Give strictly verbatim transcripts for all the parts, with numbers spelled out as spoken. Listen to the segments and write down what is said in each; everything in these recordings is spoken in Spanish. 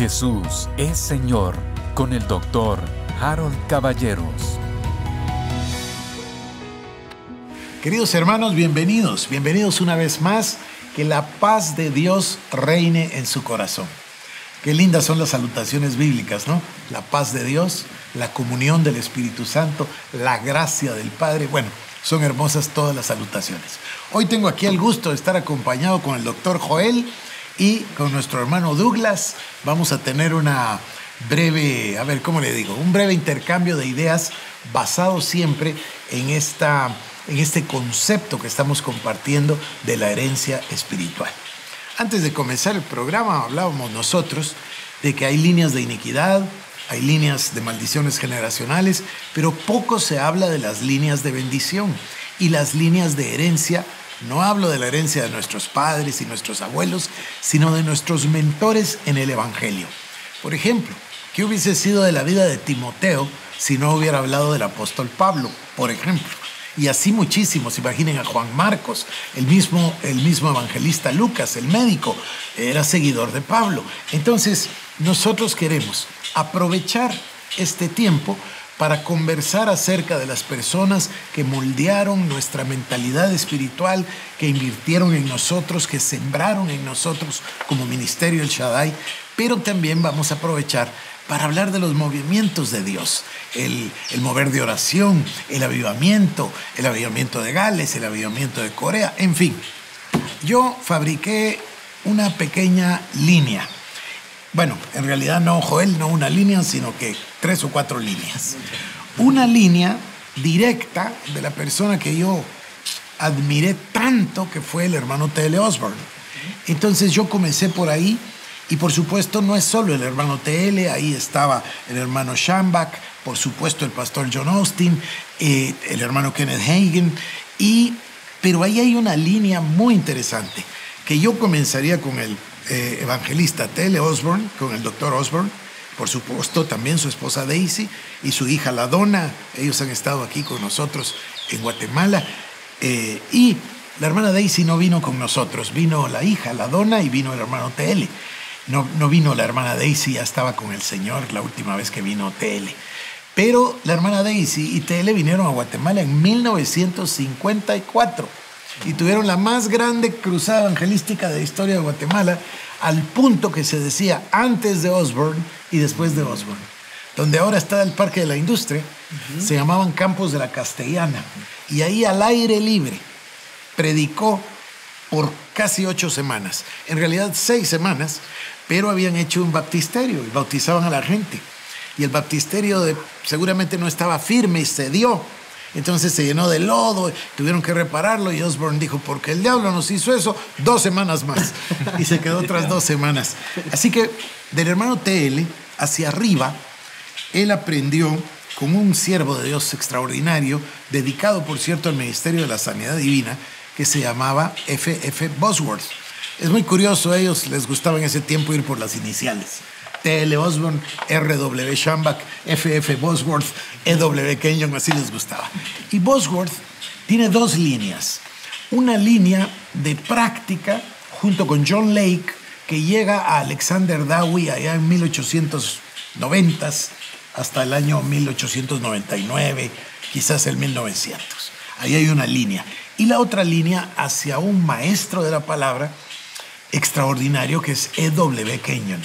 Jesús es Señor, con el doctor Harold Caballeros. Queridos hermanos, bienvenidos, bienvenidos una vez más. Que la paz de Dios reine en su corazón. Qué lindas son las salutaciones bíblicas, ¿no? La paz de Dios, la comunión del Espíritu Santo, la gracia del Padre. Bueno, son hermosas todas las salutaciones. Hoy tengo aquí el gusto de estar acompañado con el doctor Joel y con nuestro hermano Douglas. Vamos a tener una breve, a ver, ¿cómo le digo? Un breve intercambio de ideas basado siempre en esta... en este concepto que estamos compartiendo de la herencia espiritual. Antes de comenzar el programa hablábamos nosotros de que hay líneas de iniquidad, hay líneas de maldiciones generacionales, pero poco se habla de las líneas de bendición y las líneas de herencia. No hablo de la herencia de nuestros padres y nuestros abuelos, sino de nuestros mentores en el Evangelio. Por ejemplo, ¿qué hubiese sido de la vida de Timoteo si no hubiera hablado del apóstol Pablo, por ejemplo? Y así muchísimos, imaginen a Juan Marcos, el mismo, el mismo evangelista Lucas, el médico, era seguidor de Pablo. Entonces, nosotros queremos aprovechar este tiempo para conversar acerca de las personas que moldearon nuestra mentalidad espiritual, que invirtieron en nosotros, que sembraron en nosotros como Ministerio El Shaddai, pero también vamos a aprovechar para hablar de los movimientos de Dios, el, el mover de oración, el avivamiento, el avivamiento de Gales, el avivamiento de Corea, en fin. Yo fabriqué una pequeña línea. Bueno, en realidad no, Joel, no una línea, sino que tres o cuatro líneas. Una línea directa de la persona que yo admiré tanto, que fue el hermano T L Osborn. Entonces yo comencé por ahí. Y por supuesto, no es solo el hermano T L, ahí estaba el hermano Schambach, por supuesto el pastor John Austin, eh, el hermano Kenneth Hagin, y, pero ahí hay una línea muy interesante, que yo comenzaría con el eh, evangelista T L Osborn, con el doctor Osborn, por supuesto también su esposa Daisy y su hija La Donna, ellos han estado aquí con nosotros en Guatemala, eh, y la hermana Daisy no vino con nosotros, vino la hija La Donna y vino el hermano T L. No, no vino la hermana Daisy, ya estaba con el Señor la última vez que vino T L. Pero la hermana Daisy y T L vinieron a Guatemala en mil novecientos cincuenta y cuatro y tuvieron la más grande cruzada evangelística de la historia de Guatemala, al punto que se decía antes de Osborn y después de Osborn. Donde ahora está el Parque de la Industria, uh-huh. Se llamaban Campos de la Castellana. Y ahí al aire libre predicó por casi ocho semanas, en realidad seis semanas, pero habían hecho un baptisterio y bautizaban a la gente. Y el baptisterio de, seguramente no estaba firme y cedió. Entonces se llenó de lodo, tuvieron que repararlo y Osborn dijo, porque el diablo nos hizo eso, dos semanas más. Y se quedó otras dos semanas. Así que del hermano T L hacia arriba, él aprendió con un siervo de Dios extraordinario, dedicado por cierto al ministerio de la sanidad divina, que se llamaba F F Bosworth. Es muy curioso, a ellos les gustaba en ese tiempo ir por las iniciales. T L Osborn, R W Schambach, F F Bosworth, E W Kenyon, así les gustaba. Y Bosworth tiene dos líneas. Una línea de práctica junto con John Lake, que llega a Alexander Dowie allá en mil ochocientos noventas hasta el año mil ochocientos noventa y nueve, quizás el mil novecientos. Ahí hay una línea. Y la otra línea hacia un maestro de la palabra extraordinario que es E W Kenyon.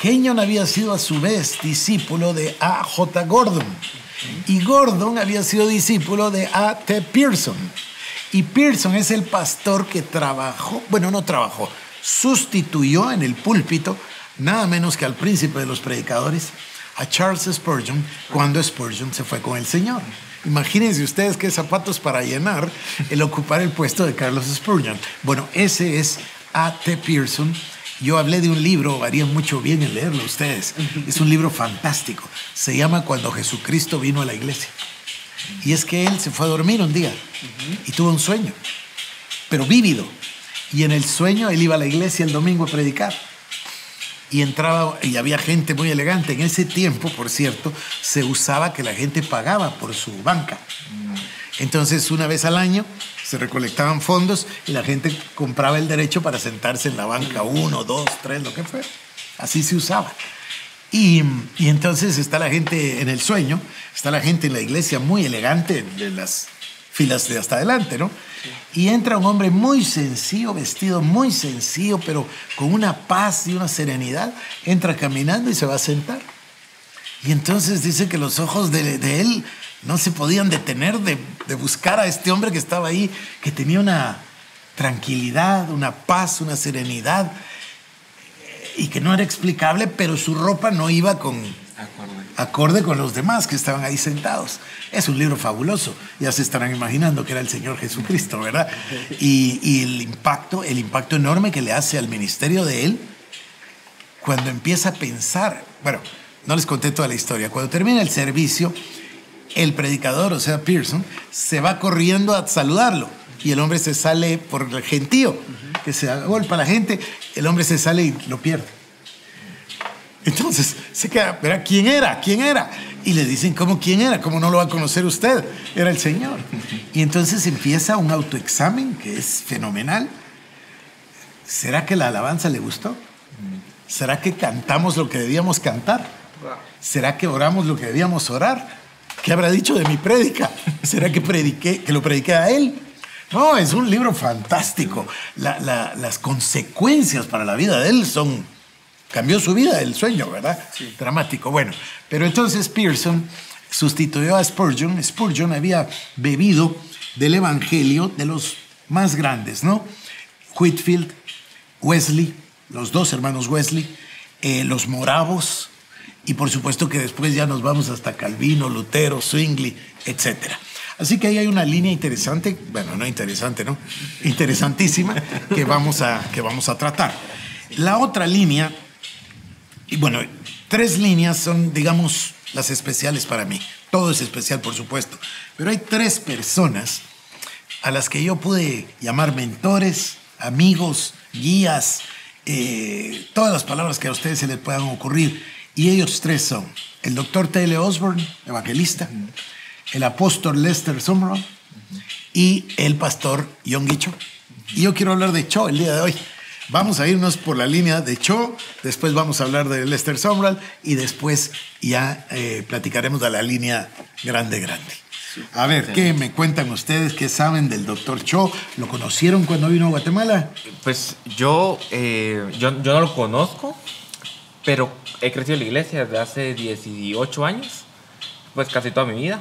Kenyon había sido a su vez discípulo de A J Gordon. Y Gordon había sido discípulo de A T Pearson. Y Pearson es el pastor que trabajó, bueno, no trabajó, sustituyó en el púlpito, nada menos que al príncipe de los predicadores, a Charles Spurgeon, cuando Spurgeon se fue con el Señor. Imagínense ustedes qué zapatos para llenar el ocupar el puesto de Charles Spurgeon. Bueno, ese es A T Pearson. Yo hablé de un libro, haría mucho bien en leerlo ustedes. Es un libro fantástico. Se llama Cuando Jesucristo vino a la iglesia. Y es que él se fue a dormir un día y tuvo un sueño, pero vívido. Y en el sueño él iba a la iglesia el domingo a predicar. Y entraba, y había gente muy elegante. En ese tiempo, por cierto, se usaba que la gente pagaba por su banca. Entonces, una vez al año, se recolectaban fondos y la gente compraba el derecho para sentarse en la banca uno, dos, tres, lo que fuera. Así se usaba. Y, y entonces está la gente en el sueño, está la gente en la iglesia muy elegante, en las filas de hasta adelante, ¿no? Y entra un hombre muy sencillo, vestido muy sencillo, pero con una paz y una serenidad. Entra caminando y se va a sentar. Y entonces dice que los ojos de, de él no se podían detener de, de buscar a este hombre que estaba ahí, que tenía una tranquilidad, una paz, una serenidad, y que no era explicable, pero su ropa no iba con acorde. acorde con los demás que estaban ahí sentados. Es un libro fabuloso. Ya se estarán imaginando que era el Señor Jesucristo, ¿verdad? Y, y el impacto, el impacto enorme que le hace al ministerio de él cuando empieza a pensar. Bueno, no les conté toda la historia. Cuando termina el servicio, el predicador, o sea, Pearson, se va corriendo a saludarlo. Y el hombre se sale por el gentío, que se agolpa la gente, el hombre se sale y lo pierde. Entonces se queda, verá, ¿quién era? ¿Quién era? Y le dicen, ¿cómo quién era? ¿Cómo no lo va a conocer usted? Era el Señor. Y entonces empieza un autoexamen que es fenomenal. ¿Será que la alabanza le gustó? ¿Será que cantamos lo que debíamos cantar? ¿Será que oramos lo que debíamos orar? ¿Qué habrá dicho de mi prédica? ¿Será que prediqué, que lo prediqué a él? No, es un libro fantástico. La, la, las consecuencias para la vida de él son... Cambió su vida, el sueño, ¿verdad? Sí. Dramático. Bueno, pero entonces Pearson sustituyó a Spurgeon. Spurgeon había bebido del evangelio de los más grandes, ¿no? Whitfield, Wesley, los dos hermanos Wesley, eh, los moravos, y por supuesto que después ya nos vamos hasta Calvino, Lutero, Zwingli, etcétera. Así que ahí hay una línea interesante, bueno, no interesante, ¿no? Interesantísima, que vamos a, que vamos a tratar. La otra línea, y bueno, tres líneas son, digamos, las especiales para mí. Todo es especial, por supuesto. Pero hay tres personas a las que yo pude llamar mentores, amigos, guías, eh, todas las palabras que a ustedes se les puedan ocurrir. Y ellos tres son el doctor T L Osborn, evangelista, el apóstol Lester Sumrall y el pastor Yonggi Cho. Y yo quiero hablar de Cho el día de hoy. Vamos a irnos por la línea de Cho, después vamos a hablar de Lester Sumrall y después ya eh, platicaremos de la línea grande, grande. A ver, ¿qué me cuentan ustedes? ¿Qué saben del doctor Cho? ¿Lo conocieron cuando vino a Guatemala? Pues yo, eh, yo, yo no lo conozco, pero he crecido en la iglesia desde hace dieciocho años, pues casi toda mi vida.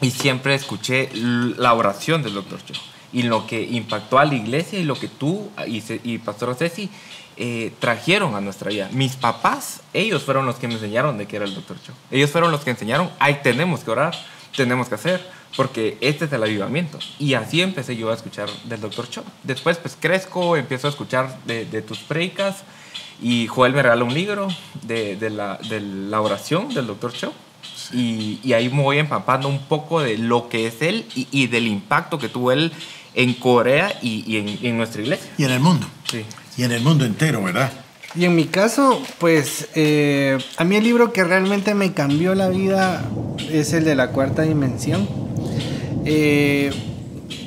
Y siempre escuché la oración del doctor Cho y lo que impactó a la iglesia y lo que tú y, se, y Pastora Ceci eh, trajeron a nuestra vida. Mis papás, ellos fueron los que me enseñaron de qué era el doctor Cho. Ellos fueron los que enseñaron, ahí tenemos que orar, tenemos que hacer, porque este es el avivamiento. Y así empecé yo a escuchar del doctor Cho. Después pues crezco, empiezo a escuchar de, de tus predicas y Joel me regaló un libro de, de, la, de la oración del doctor Cho. Sí. Y, y ahí me voy empapando un poco de lo que es él y, y del impacto que tuvo él en Corea y, y en, en nuestra iglesia. Y en el mundo. Sí. Y en el mundo entero, ¿verdad? Y en mi caso, pues, eh, a mí el libro que realmente me cambió la vida es el de La Cuarta Dimensión. Eh,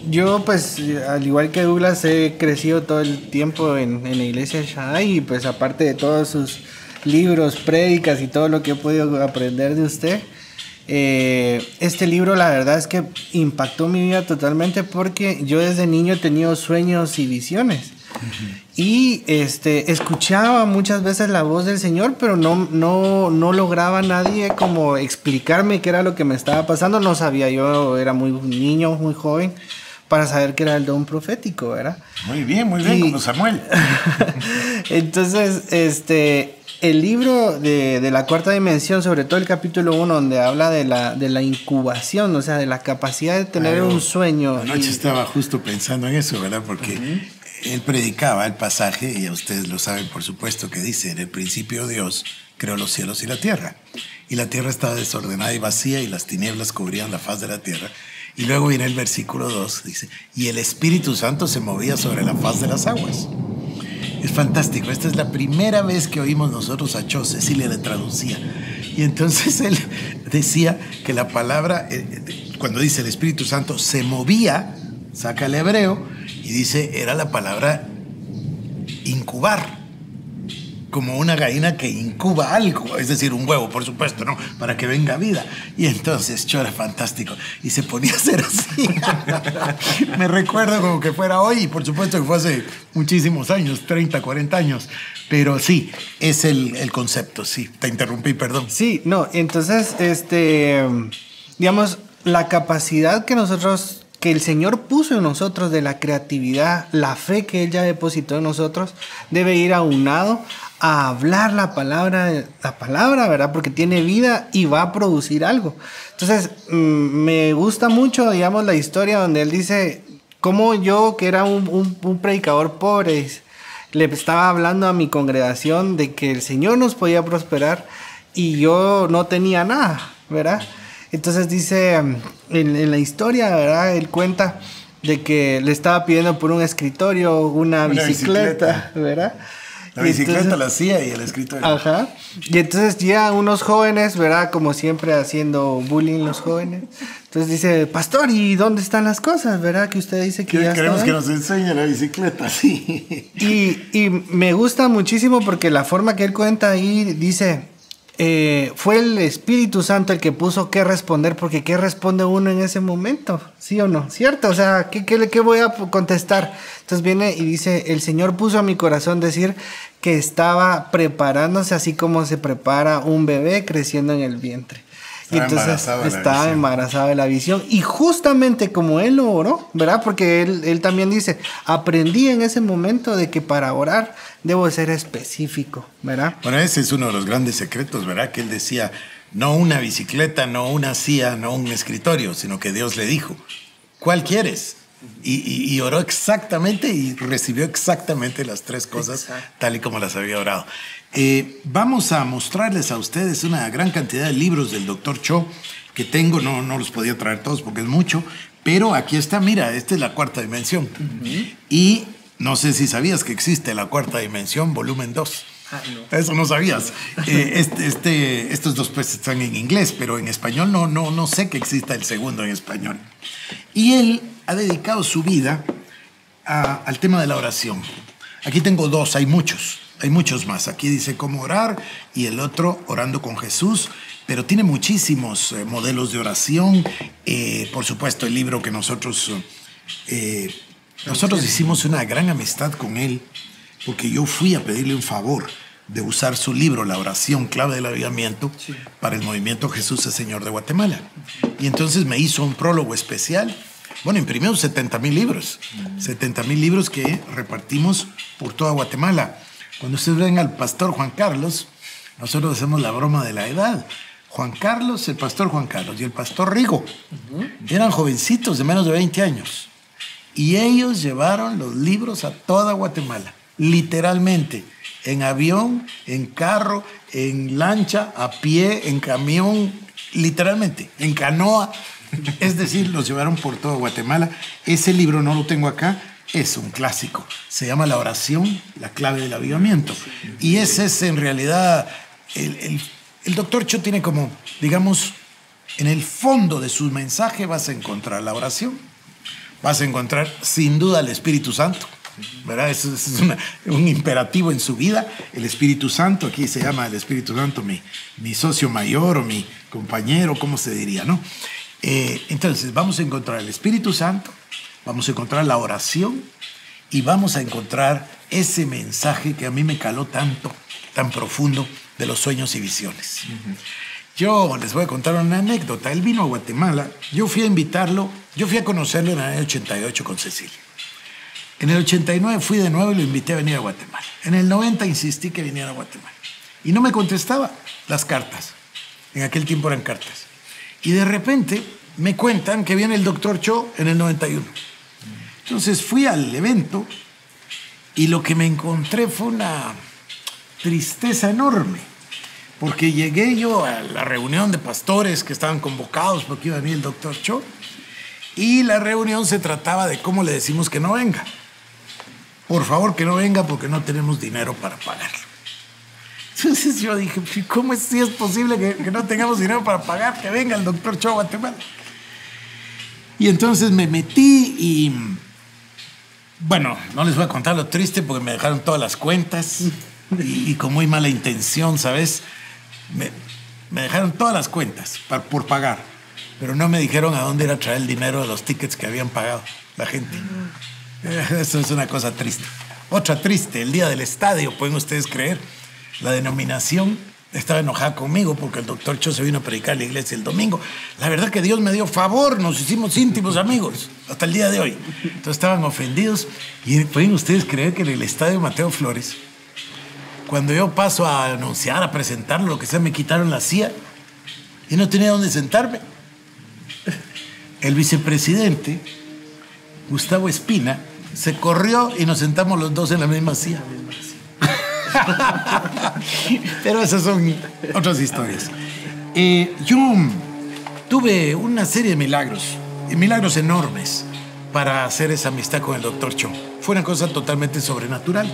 yo, pues, al igual que Douglas, he crecido todo el tiempo en, en la iglesia de Shaddai y, pues, aparte de todos sus... libros, prédicas y todo lo que he podido aprender de usted. Eh, este libro la verdad es que impactó mi vida totalmente porque yo desde niño he tenido sueños y visiones. Uh-huh. Y este, escuchaba muchas veces la voz del Señor, pero no, no, no lograba nadie como explicarme qué era lo que me estaba pasando. No sabía, yo era muy niño, muy joven, para saber que era el don profético, ¿verdad? Muy bien, muy bien, y... como Samuel. Entonces, este... el libro de, de La Cuarta Dimensión, sobre todo el capítulo uno, donde habla de la, de la incubación, o sea, de la capacidad de tener Ay, un sueño. Anoche y... estaba justo pensando en eso, ¿verdad? Porque uh-huh. él predicaba el pasaje, y ustedes lo saben, por supuesto, que dice, en el principio Dios creó los cielos y la tierra. Y la tierra estaba desordenada y vacía, y las tinieblas cubrían la faz de la tierra. Y luego viene el versículo dos, dice, y el Espíritu Santo se movía sobre la faz de las aguas. Es fantástico. Esta es la primera vez que oímos nosotros a Cho. Cecilia le traducía. Y entonces él decía que la palabra, eh, cuando dice el Espíritu Santo, se movía, saca el hebreo, y dice, era la palabra incubar. como una gallina que incuba algo, es decir, un huevo, por supuesto, ¿no? Para que venga vida. Y entonces Cho era fantástico y se ponía a hacer así. Me recuerdo como que fuera hoy, y por supuesto que fue hace muchísimos años, treinta, cuarenta años. Pero sí, es el, el concepto, sí. Te interrumpí, perdón. Sí, no, entonces, este, digamos, la capacidad que nosotros, que el Señor puso en nosotros de la creatividad, la fe que Él ya depositó en nosotros, debe ir aunado a hablar la palabra, la palabra, ¿verdad? Porque tiene vida y va a producir algo. Entonces, mmm, me gusta mucho, digamos, la historia donde Él dice, como yo, que era un, un, un predicador pobre, le estaba hablando a mi congregación de que el Señor nos podía prosperar y yo no tenía nada, ¿verdad? Entonces dice, en, en la historia, ¿verdad? Él cuenta de que le estaba pidiendo por un escritorio una, una bicicleta, bicicleta, ¿verdad? La bicicleta entonces, la hacía y el escritorio. Ajá. Y entonces ya unos jóvenes, ¿verdad? Como siempre haciendo bullying los jóvenes. Entonces dice, pastor, ¿y dónde están las cosas? ¿Verdad? Que usted dice que ya queremos que nos enseñe la bicicleta, sí. Y, y me gusta muchísimo porque la forma que él cuenta ahí dice... Eh, fue el Espíritu Santo el que puso qué responder, porque qué responde uno en ese momento, ¿sí o no? ¿Cierto? O sea, ¿qué, qué, qué voy a contestar? Entonces viene y dice, el Señor puso a mi corazón decir que estaba preparándose así como se prepara un bebé creciendo en el vientre. Y entonces estaba embarazada de la visión. Y justamente como él lo oró, ¿verdad? Porque él, él también dice, aprendí en ese momento de que para orar debo ser específico, ¿verdad? Bueno, ese es uno de los grandes secretos, ¿verdad? Que él decía, no una bicicleta, no una silla, no un escritorio, sino que Dios le dijo, ¿cuál quieres? Y, y, y oró exactamente y recibió exactamente las tres cosas. Exacto. Tal y como las había orado. Eh, vamos a mostrarles a ustedes una gran cantidad de libros del doctor Cho que tengo, no, no los podía traer todos porque es mucho, pero aquí está, mira, esta es la cuarta dimensión. Uh-huh. Y no sé si sabías que existe la cuarta dimensión, volumen dos. Ah, no. Eso no sabías. Eh, este, este, estos dos pues están en inglés, pero en español no, no, no sé que exista el segundo en español. Y él ha dedicado su vida a, al tema de la oración. Aquí tengo dos, hay muchos. Hay muchos más. Aquí dice cómo orar y el otro orando con Jesús, pero tiene muchísimos eh, modelos de oración. Eh, por supuesto, el libro que nosotros, eh, nosotros hicimos una gran amistad con él, porque yo fui a pedirle un favor de usar su libro, La oración clave del avivamiento, sí, para el movimiento Jesús es Señor de Guatemala. Y entonces me hizo un prólogo especial. Bueno, imprimimos setenta mil libros, setenta mil libros que repartimos por toda Guatemala. Cuando ustedes ven al pastor Juan Carlos, nosotros hacemos la broma de la edad. Juan Carlos, el pastor Juan Carlos y el pastor Rigo, uh-huh, eran jovencitos de menos de veinte años. Y ellos llevaron los libros a toda Guatemala, literalmente, en avión, en carro, en lancha, a pie, en camión, literalmente, en canoa. Es decir, los llevaron por toda Guatemala. Ese libro no lo tengo acá. Es un clásico. Se llama La oración, la clave del avivamiento. Y ese es en realidad... El, el, el doctor Cho tiene como, digamos, en el fondo de su mensaje vas a encontrar la oración. Vas a encontrar, sin duda, el Espíritu Santo, ¿verdad? Eso es una, un imperativo en su vida. El Espíritu Santo, aquí se llama el Espíritu Santo mi, mi socio mayor o mi compañero, ¿cómo se diría, no? Eh, entonces, vamos a encontrar el Espíritu Santo, vamos a encontrar la oración y vamos a encontrar ese mensaje que a mí me caló tanto, tan profundo, de los sueños y visiones. Uh-huh. Yo les voy a contar una anécdota. Él vino a Guatemala, yo fui a invitarlo, yo fui a conocerlo en el año ochenta y ocho con Cecilia. En el ochenta y nueve fui de nuevo y lo invité a venir a Guatemala. En el noventa insistí que viniera a Guatemala. Y no me contestaba las cartas. En aquel tiempo eran cartas. Y de repente me cuentan que viene el doctor Cho en el noventa y uno. Entonces fui al evento y lo que me encontré fue una tristeza enorme, porque llegué yo a la reunión de pastores que estaban convocados porque iba a venir el doctor Cho y la reunión se trataba de cómo le decimos que no venga. Por favor, que no venga porque no tenemos dinero para pagarlo. Entonces yo dije, ¿cómo es, si es posible que, que no tengamos dinero para pagar que venga el doctor Cho a Guatemala? Y entonces me metí y... Bueno, no les voy a contar lo triste porque me dejaron todas las cuentas. y, y con muy mala intención, ¿sabes? Me, me dejaron todas las cuentas para, por pagar, pero no me dijeron a dónde ir a traer el dinero de los tickets que habían pagado la gente. Eso es una cosa triste. Otra triste, el día del estadio, ¿pueden ustedes creer? La denominación estaba enojada conmigo porque el doctor Cho se vino a predicar a la iglesia el domingo. La verdad que Dios me dio favor, nos hicimos íntimos amigos hasta el día de hoy. Entonces estaban ofendidos y ¿pueden ustedes creer que en el estadio Mateo Flores, cuando yo paso a anunciar, a presentarlo, lo que sea, me quitaron la silla y no tenía dónde sentarme? El vicepresidente, Gustavo Espina, se corrió y nos sentamos los dos en la misma silla. Pero esas son otras historias. Eh, yo tuve una serie de milagros, milagros enormes, para hacer esa amistad con el doctor Cho. Fue una cosa totalmente sobrenatural.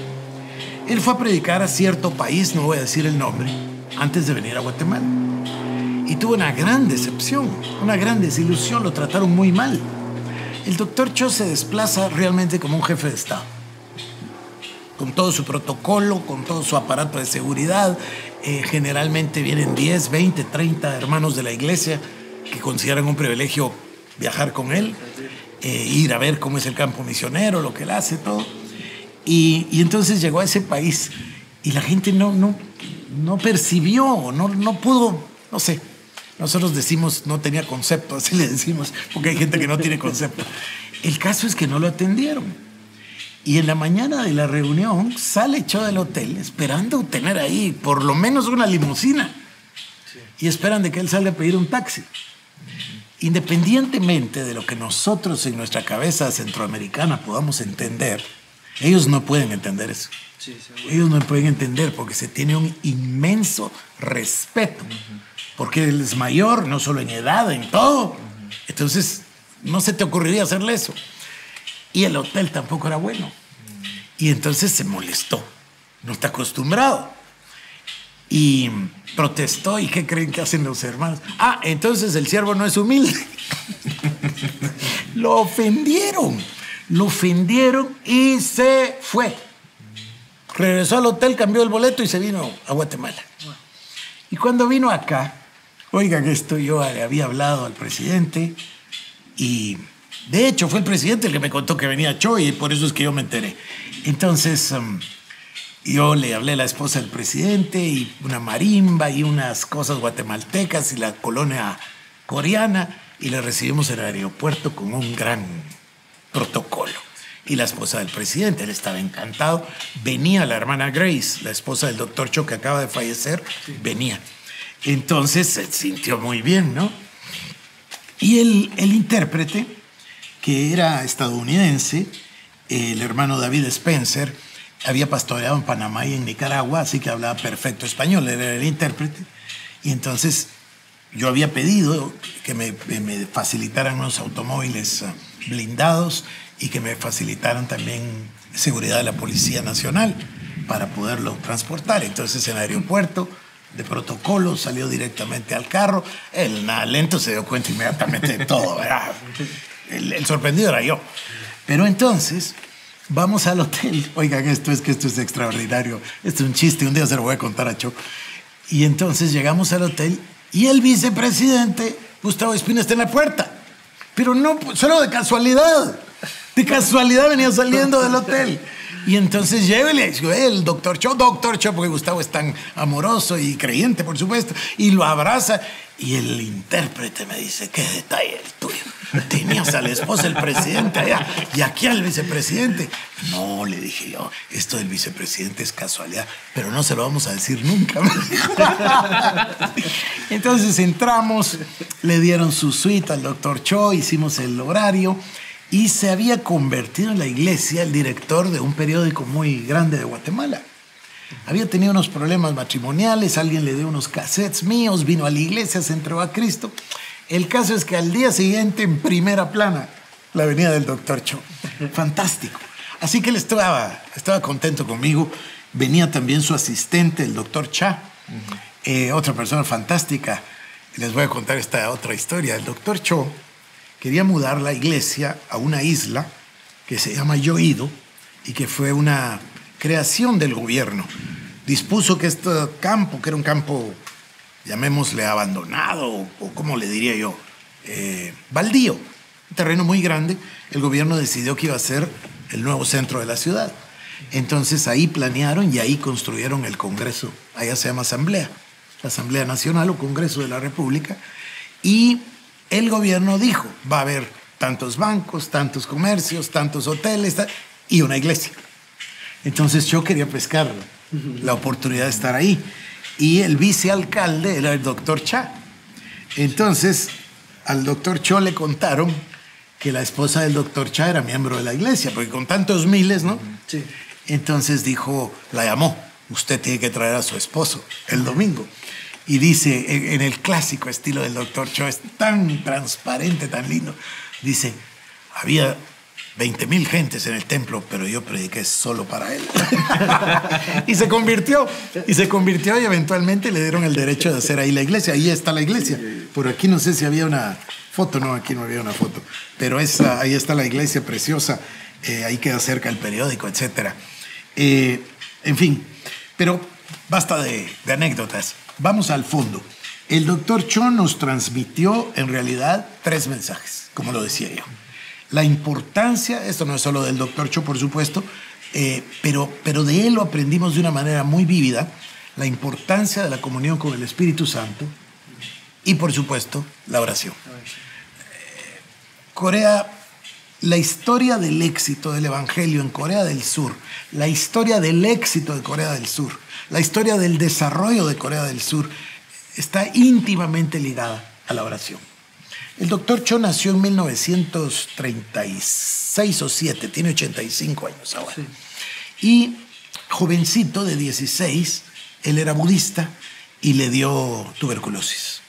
Él fue a predicar a cierto país, no voy a decir el nombre, antes de venir a Guatemala. Y tuvo una gran decepción, una gran desilusión, lo trataron muy mal. El doctor Cho se desplaza realmente como un jefe de Estado, con todo su protocolo, con todo su aparato de seguridad. Eh, generalmente vienen diez, veinte, treinta hermanos de la iglesia que consideran un privilegio viajar con él, eh, ir a ver cómo es el campo misionero, lo que él hace, todo. Y, y entonces llegó a ese país y la gente no, no, no percibió, no, no pudo, no sé. Nosotros decimos, no tenía concepto, así le decimos, porque hay gente que no tiene concepto. El caso es que no lo atendieron. Y en la mañana de la reunión sale Cho del hotel esperando tener ahí por lo menos una limusina. Sí. Y esperan de que él salga a pedir un taxi. Independientemente de lo que nosotros en nuestra cabeza centroamericana podamos entender, ellos no pueden entender eso. Sí, ellos no pueden entender porque se tiene un inmenso respeto. Uh-huh. Porque él es mayor, no solo en edad, en todo. Uh-huh. Entonces, no se te ocurriría hacerle eso. Y el hotel tampoco era bueno. Y entonces se molestó. No está acostumbrado. Y protestó. ¿Y qué creen que hacen los hermanos? Ah, entonces el siervo no es humilde. Lo ofendieron. Lo ofendieron y se fue. Regresó al hotel, cambió el boleto y se vino a Guatemala. Y cuando vino acá, oigan esto, yo le había hablado al presidente y... de hecho, fue el presidente el que me contó que venía Cho y por eso es que yo me enteré. Entonces, um, yo le hablé a la esposa del presidente y una marimba y unas cosas guatemaltecas y la colonia coreana y la recibimos en el aeropuerto con un gran protocolo. Y la esposa del presidente, él estaba encantado. Venía la hermana Grace, la esposa del doctor Cho que acaba de fallecer, sí. Venía. Entonces, se sintió muy bien, ¿no? Y el, el intérprete... que era estadounidense, el hermano David Spencer, había pastoreado en Panamá y en Nicaragua, así que hablaba perfecto español, era el intérprete. Y entonces yo había pedido que me, me facilitaran unos automóviles blindados y que me facilitaran también seguridad de la Policía Nacional para poderlo transportar. Entonces en el aeropuerto, de protocolo, salió directamente al carro. El nada lento se dio cuenta inmediatamente de todo, ¿verdad? El, el sorprendido era yo. Pero entonces, vamos al hotel. Oigan, esto es que esto es extraordinario. Esto es un chiste, un día se lo voy a contar a Cho. Y entonces llegamos al hotel y el vicepresidente, Gustavo Espina, está en la puerta. Pero no, solo de casualidad. De casualidad venía saliendo del hotel. Y entonces llévele, el doctor Cho, doctor Cho, porque Gustavo es tan amoroso y creyente, por supuesto, y lo abraza. Y el intérprete me dice, qué detalle el tuyo. Tenías a la esposa del presidente allá y aquí al vicepresidente. No, le dije yo, esto del vicepresidente es casualidad, pero no se lo vamos a decir nunca. Entonces entramos, le dieron su suite al doctor Cho, hicimos el horario. Y se había convertido en la iglesia el director de un periódico muy grande de Guatemala. Había tenido unos problemas matrimoniales, alguien le dio unos cassettes míos, vino a la iglesia, se entregó a Cristo. El caso es que al día siguiente, en primera plana, la venida del doctor Cho. Fantástico. Así que él estaba, estaba contento conmigo. Venía también su asistente, el doctor Cha, uh-huh. eh, otra persona fantástica. Les voy a contar esta otra historia. El doctor Cho quería mudar la iglesia a una isla que se llama Yoído y que fue una creación del gobierno dispuso que este campo, que era un campo, llamémosle abandonado, o, o como le diría yo, eh, baldío, un terreno muy grande, el gobierno decidió que iba a ser el nuevo centro de la ciudad. Entonces ahí planearon y ahí construyeron el Congreso. Allá se llama Asamblea, la Asamblea Nacional o Congreso de la República. Y el gobierno dijo, va a haber tantos bancos, tantos comercios, tantos hoteles y una iglesia. Entonces yo quería pescar la oportunidad de estar ahí. Y el vicealcalde era el doctor Cha. Entonces al doctor Cho le contaron que la esposa del doctor Cha era miembro de la iglesia, porque con tantos miles, ¿no? Sí. Entonces dijo, la llamó, usted tiene que traer a su esposo el domingo. Y dice, en el clásico estilo del doctor Cho, es tan transparente, tan lindo, dice, había veinte mil gentes en el templo, pero yo prediqué solo para él. Y se convirtió, y se convirtió, y eventualmente le dieron el derecho de hacer ahí la iglesia. Ahí está la iglesia. Por aquí no sé si había una foto, no, aquí no había una foto, pero esa, ahí está la iglesia preciosa, eh, ahí queda cerca el periódico, etcétera. Eh, en fin, pero basta de, de anécdotas. Vamos al fondo. El doctor Cho nos transmitió en realidad tres mensajes, como lo decía yo. La importancia, esto no es solo del doctor Cho, por supuesto, eh, pero, pero de él lo aprendimos de una manera muy vívida, la importancia de la comunión con el Espíritu Santo y, por supuesto, la oración. Eh, Corea, la historia del éxito del Evangelio en Corea del Sur, la historia del éxito de Corea del Sur, la historia del desarrollo de Corea del Sur está íntimamente ligada a la oración. El doctor Cho nació en mil novecientos treinta y seis o siete, tiene ochenta y cinco años ahora. Sí. Y jovencito de dieciséis, él era budista y le dio tuberculosis.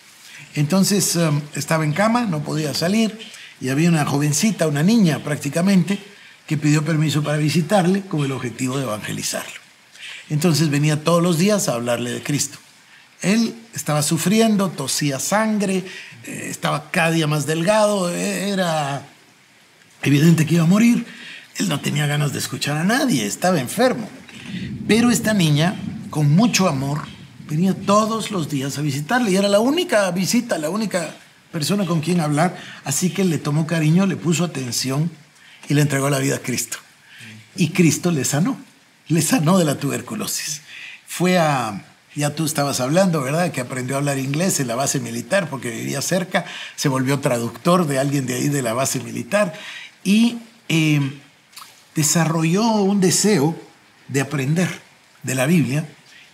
Entonces um, estaba en cama, no podía salir, y había una jovencita, una niña prácticamente, que pidió permiso para visitarle con el objetivo de evangelizarlo. Entonces venía todos los días a hablarle de Cristo. Él estaba sufriendo, tosía sangre, eh, estaba cada día más delgado, eh, era evidente que iba a morir. Él no tenía ganas de escuchar a nadie, estaba enfermo. Pero esta niña, con mucho amor, venía todos los días a visitarle y era la única visita, la única persona con quien hablar. Así que le tomó cariño, le puso atención y le entregó la vida a Cristo. Y Cristo le sanó, le sanó de la tuberculosis. Fue a... Ya tú estabas hablando, ¿verdad? Que aprendió a hablar inglés en la base militar porque vivía cerca. Se volvió traductor de alguien de ahí de la base militar. Y eh, desarrolló un deseo de aprender de la Biblia.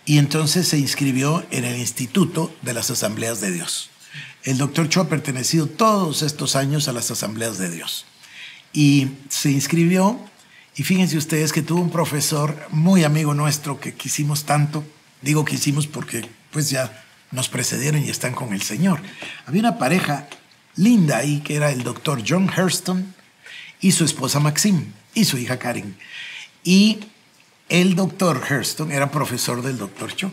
Y entonces se inscribió en el Instituto de las Asambleas de Dios. El doctor Cho ha pertenecido todos estos años a las Asambleas de Dios. Y se inscribió. Y fíjense ustedes que tuvo un profesor muy amigo nuestro que quisimos tanto. Digo que hicimos porque pues ya nos precedieron y están con el Señor. Había una pareja linda ahí que era el doctor John Hurston y su esposa Maxine y su hija Karen. Y el doctor Hurston era profesor del doctor Cho.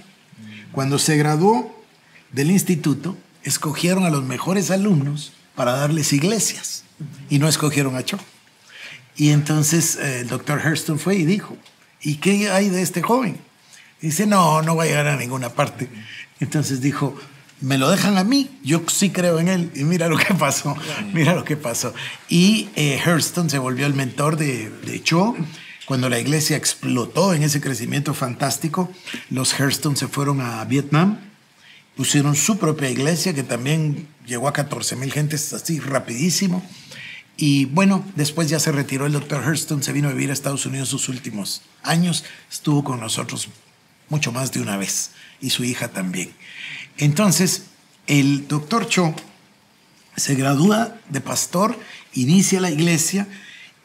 Cuando se graduó del instituto, escogieron a los mejores alumnos para darles iglesias y no escogieron a Cho. Y entonces el doctor Hurston fue y dijo, ¿y qué hay de este joven? Dice, no, no va a llegar a ninguna parte. Entonces dijo, me lo dejan a mí, yo sí creo en él. Y mira lo que pasó, mira lo que pasó. Y eh, Hurston se volvió el mentor de, de Cho. Cuando la iglesia explotó en ese crecimiento fantástico, los Hurston se fueron a Vietnam, pusieron su propia iglesia, que también llegó a catorce mil gentes así rapidísimo. Y bueno, después ya se retiró el doctor Hurston, se vino a vivir a Estados Unidos sus últimos años, estuvo con nosotros mucho más de una vez, y su hija también. Entonces, el doctor Cho se gradúa de pastor, inicia la iglesia,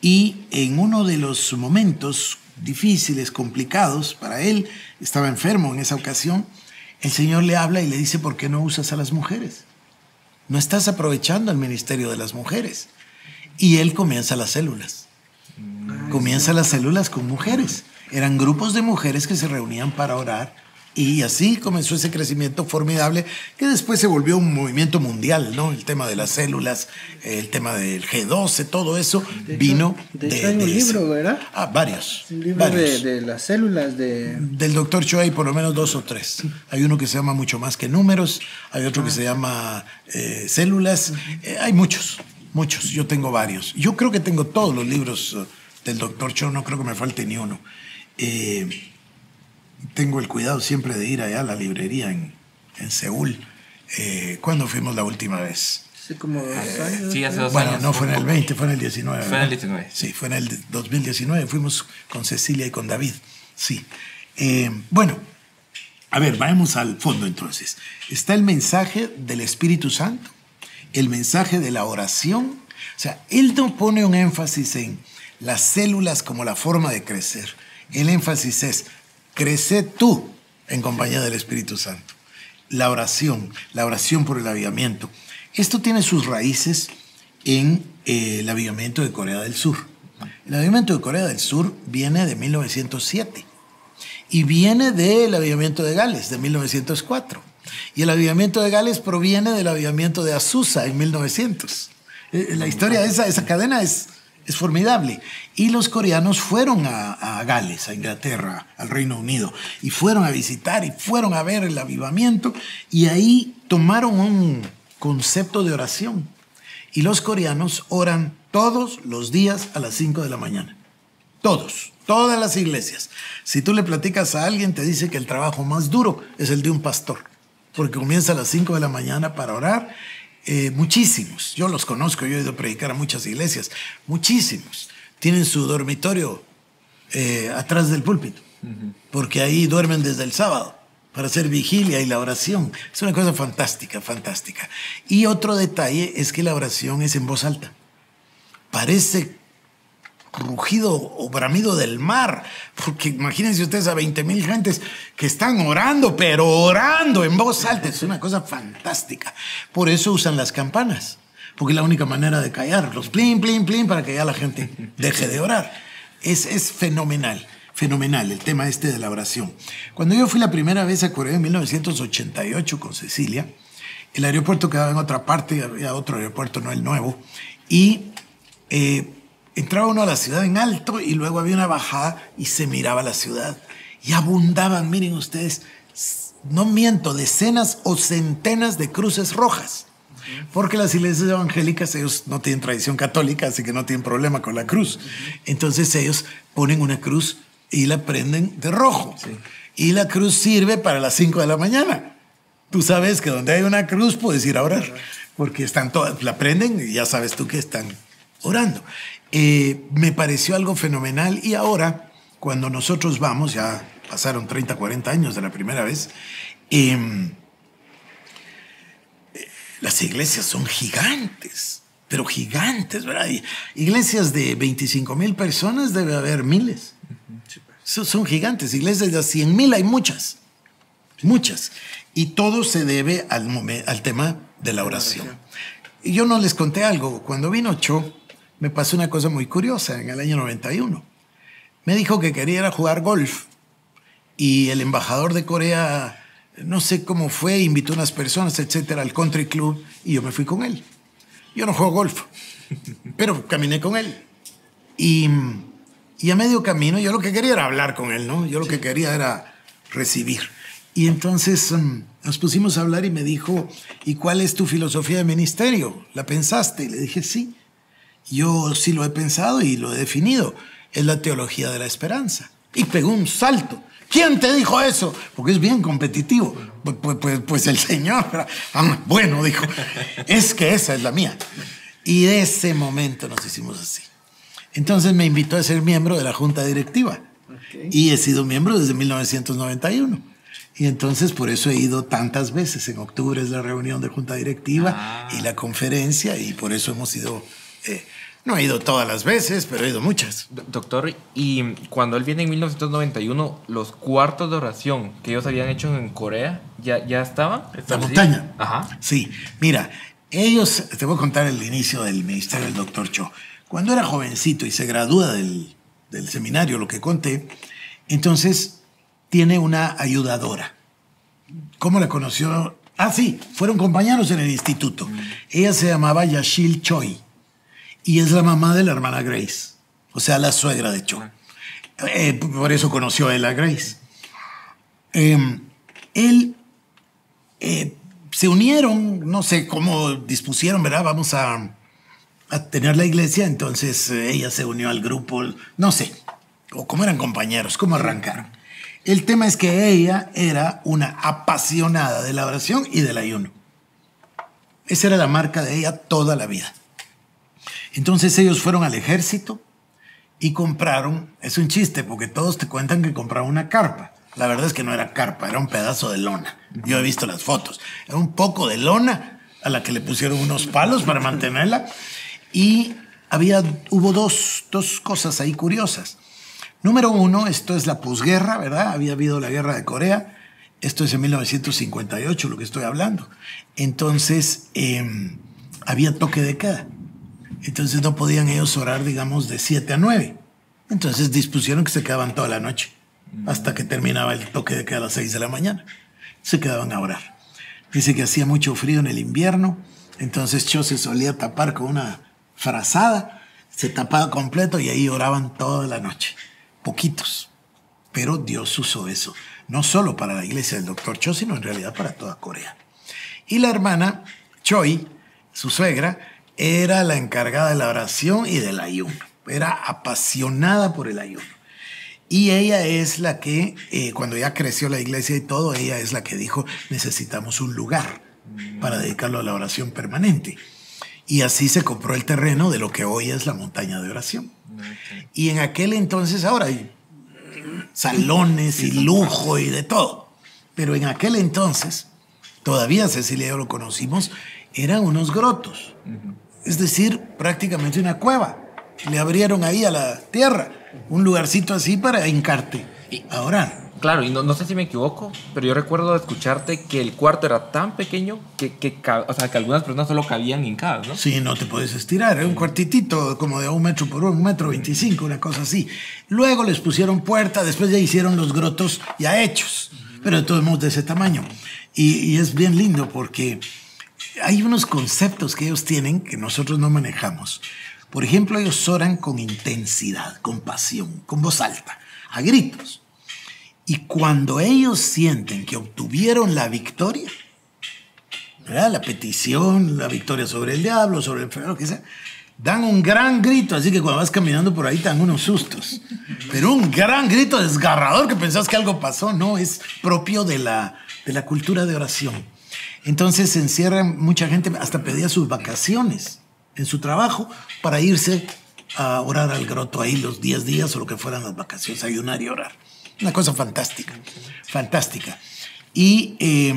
y en uno de los momentos difíciles, complicados para él, estaba enfermo en esa ocasión, el Señor le habla y le dice, ¿por qué no usas a las mujeres? No estás aprovechando el ministerio de las mujeres. Y él comienza las células. Comienza las células con mujeres. Eran grupos de mujeres que se reunían para orar, Y así comenzó ese crecimiento formidable que después se volvió un movimiento mundial, ¿no? El tema de las células, el tema del G doce, todo eso de vino hecho, de, de hecho hay de un ese. libro, ¿verdad? Ah, varios. Un libro varios. De, de las células de... Del doctor Cho hay por lo menos dos o tres. Hay uno que se llama Mucho Más que Números, hay otro ah. que se llama eh, Células. Eh, hay muchos, muchos. Yo tengo varios. Yo creo que tengo todos los libros del doctor Cho, no creo que me falte ni uno. Eh... Tengo el cuidado siempre de ir allá a la librería en, en Seúl. Eh, ¿Cuándo fuimos la última vez? Hace como dos años. Eh, sí, hace dos bueno, años. No fue en el veinte, fue en el diecinueve. Fue en el diecinueve. Sí, fue en el dos mil diecinueve. Fuimos con Cecilia y con David. Sí. Eh, bueno, a ver, vayamos al fondo entonces. Está el mensaje del Espíritu Santo, el mensaje de la oración. O sea, él no pone un énfasis en las células como la forma de crecer. El énfasis es... Crece tú en compañía del Espíritu Santo. La oración, la oración por el avivamiento. Esto tiene sus raíces en eh, el avivamiento de Corea del Sur. El avivamiento de Corea del Sur viene de mil novecientos siete y viene del avivamiento de Gales de mil novecientos cuatro. Y el avivamiento de Gales proviene del avivamiento de Azusa en mil novecientos. La historia de esa, esa cadena es... Es formidable. Y los coreanos fueron a, a Gales, a Inglaterra, al Reino Unido, y fueron a visitar, y fueron a ver el avivamiento, y ahí tomaron un concepto de oración. Y los coreanos oran todos los días a las cinco de la mañana. Todos, todas las iglesias. Si tú le platicas a alguien, te dice que el trabajo más duro es el de un pastor, porque comienza a las cinco de la mañana para orar. Eh, muchísimos, yo los conozco, yo he ido a predicar a muchas iglesias, muchísimos tienen su dormitorio eh, atrás del púlpito, uh-huh. porque ahí duermen desde el sábado para hacer vigilia y la oración. Es una cosa fantástica, fantástica. Y otro detalle es que la oración es en voz alta. Parece rugido o bramido del mar, porque imagínense ustedes a veinte mil gentes que están orando, pero orando en voz alta. Es una cosa fantástica. Por eso usan las campanas, porque es la única manera de callar, los plin, plin, plin, para que ya la gente deje de orar. Es, es fenomenal, fenomenal el tema este de la oración. Cuando yo fui la primera vez a Corea en mil novecientos ochenta y ocho con Cecilia, el aeropuerto quedaba en otra parte, había otro aeropuerto, no el nuevo, y... Eh, entraba uno a la ciudad en alto y luego había una bajada y se miraba la ciudad. Y abundaban, miren ustedes, no miento, decenas o centenas de cruces rojas. Porque las iglesias evangélicas, ellos no tienen tradición católica, así que no tienen problema con la cruz. Entonces ellos ponen una cruz y la prenden de rojo. Sí. Y la cruz sirve para las cinco de la mañana. Tú sabes que donde hay una cruz puedes ir a orar. Porque están todas, la prenden y ya sabes tú que están orando. Eh, me pareció algo fenomenal. Y ahora, cuando nosotros vamos, ya pasaron treinta, cuarenta años de la primera vez, eh, eh, las iglesias son gigantes, pero gigantes, ¿verdad? Y iglesias de veinticinco mil personas debe haber miles. Son, son gigantes. Iglesias de cien mil hay muchas, muchas. Y todo se debe al, al tema de la oración. Y yo no les conté algo. Cuando vino Cho, me pasó una cosa muy curiosa en el año noventa y uno. Me dijo que quería ir a jugar golf y el embajador de Corea, no sé cómo fue, invitó a unas personas, etcétera, al country club y yo me fui con él. Yo no juego golf, pero caminé con él. Y, y a medio camino yo lo que quería era hablar con él, ¿no? Yo lo que quería era recibir. Y entonces um, nos pusimos a hablar y me dijo, ¿y cuál es tu filosofía de ministerio? ¿La pensaste? Y le dije, sí. Yo sí lo he pensado y lo he definido. Es la teología de la esperanza. Y pegó un salto. ¿Quién te dijo eso? Porque es bien competitivo. Pues, pues, pues, pues el Señor. Ah, bueno, dijo. Es que esa es la mía. Y de ese momento nos hicimos así. Entonces me invitó a ser miembro de la junta directiva. Okay. Y he sido miembro desde mil novecientos noventa y uno. Y entonces por eso he ido tantas veces. En octubre es la reunión de junta directiva ah. y la conferencia. Y por eso hemos ido... Eh, no he ido todas las veces, pero he ido muchas. Doctor, y cuando él viene en mil novecientos noventa y uno, los cuartos de oración que ellos habían hecho en Corea, ¿ya, ya estaban? La montaña. Ajá. Sí, mira, ellos, te voy a contar el inicio del ministerio del doctor Cho. Cuando era jovencito y se gradúa del, del seminario, lo que conté, entonces tiene una ayudadora, ¿Cómo la conoció? Ah, sí, fueron compañeros en el instituto. Ella se llamaba Yashil Choi y es la mamá de la hermana Grace, o sea, la suegra de Cho. Eh, por eso conoció a él a Grace. Eh, él... Eh, se unieron, no sé cómo dispusieron, ¿verdad? Vamos a, a tener la iglesia, entonces ella se unió al grupo, no sé, o cómo eran compañeros, cómo arrancaron. El tema es que ella era una apasionada de la oración y del ayuno. Esa era la marca de ella toda la vida. Entonces ellos fueron al ejército y compraron, es un chiste porque todos te cuentan que compraron una carpa. La verdad es que no era carpa, era un pedazo de lona. Yo he visto las fotos. Era un poco de lona a la que le pusieron unos palos para mantenerla. Y había, hubo dos, dos cosas ahí curiosas. Número uno, esto es la posguerra, ¿verdad? Había habido la guerra de Corea. Esto es en mil novecientos cincuenta y ocho, lo que estoy hablando. Entonces, eh, había toque de queda. Entonces, no podían ellos orar, digamos, de siete a nueve. Entonces, dispusieron que se quedaban toda la noche, hasta que terminaba el toque de queda a las seis de la mañana. Se quedaban a orar. Dice que hacía mucho frío en el invierno, entonces Cho se solía tapar con una frazada, se tapaba completo y ahí oraban toda la noche. Poquitos. Pero Dios usó eso, no solo para la iglesia del doctor Cho, sino en realidad para toda Corea. Y la hermana Choi, su suegra, era la encargada de la oración y del ayuno. Era apasionada por el ayuno. Y ella es la que, eh, cuando ya creció la iglesia y todo, ella es la que dijo, necesitamos un lugar para dedicarlo a la oración permanente. Y así se compró el terreno de lo que hoy es la montaña de oración. Okay. Y en aquel entonces, ahora hay salones y lujo y de todo. Pero en aquel entonces, todavía Cecilia y yo lo conocimos, eran unos grotos. Uh-huh. Es decir, prácticamente una cueva. Le abrieron ahí a la tierra un lugarcito así para hincarte a orar. Claro, y no, no sé si me equivoco, pero yo recuerdo escucharte que el cuarto era tan pequeño que, que, o sea, que algunas personas solo cabían hincadas, ¿no? Sí, no te puedes estirar. Era un cuartitito como de un metro por un metro veinticinco, una cosa así. Luego les pusieron puerta, después ya hicieron los grotos ya hechos, pero de todos modos de ese tamaño. Y, y es bien lindo porque hay unos conceptos que ellos tienen que nosotros no manejamos. Por ejemplo, ellos oran con intensidad, con pasión, con voz alta, a gritos. Y cuando ellos sienten que obtuvieron la victoria, ¿verdad? La petición, la victoria sobre el diablo, sobre el enfermo, lo que sea, dan un gran grito. Así que cuando vas caminando por ahí te dan unos sustos. Pero un gran grito desgarrador que pensás que algo pasó, no, es propio de la, de la cultura de oración. Entonces se encierran, mucha gente hasta pedía sus vacaciones en su trabajo para irse a orar al groto ahí los diez días o lo que fueran las vacaciones, ayunar y orar. Una cosa fantástica, fantástica. Y eh,